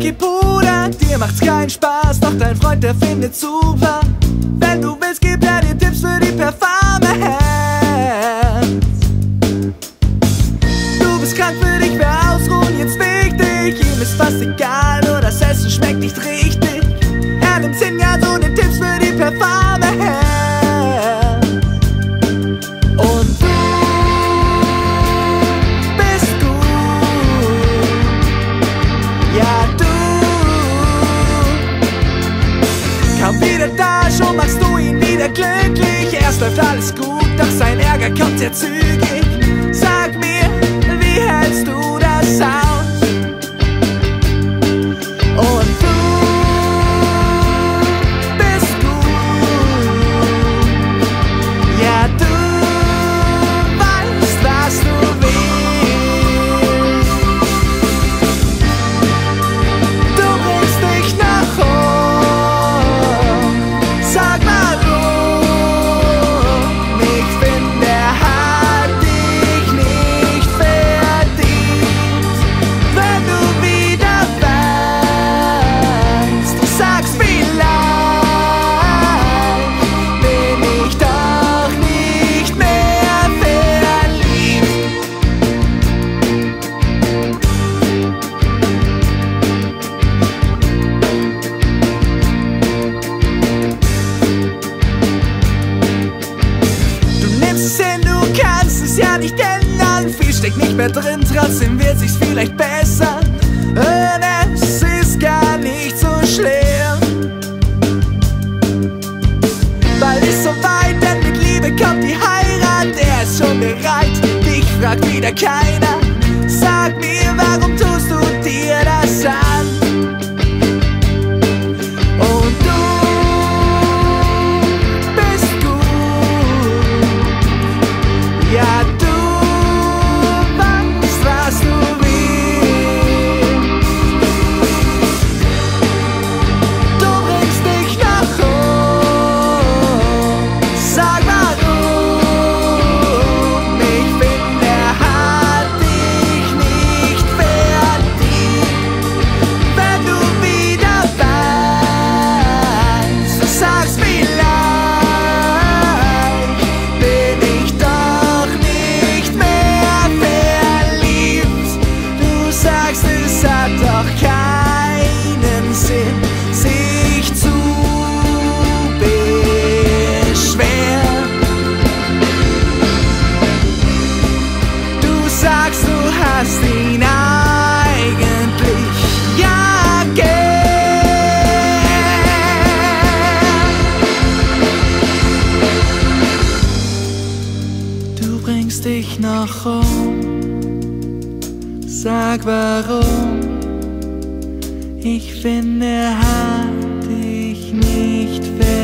Gib Bruder, dir macht's keinen Spaß, doch dein Freund, der findet's super. Wenn du willst, gib dir Tipps für die Performance. Du bist krank, für dich mehr ausruhen, jetzt fick dich. Ihm ist fast egal, nur das Essen schmeckt nicht richtig. Nimmt hin, ja, so ne Tipps für die Performance. Und du bist gut, ja du. Kaum wieder da, schon machst du ihn wieder glücklich. Erst läuft alles gut, doch sein Ärger kommt sehr zügig. Sag mir, wie hältst du das aus? Nicht mehr drin, trotzdem wird sich's vielleicht besser. Und es ist gar nicht so schlimm, weil es so weit, denn mit Liebe kommt die Heirat. Er ist schon bereit, dich fragt wieder keiner. Sag mir, warum tust du dir das an? Dich noch um, sag warum, ich finde, hat dich nicht fest.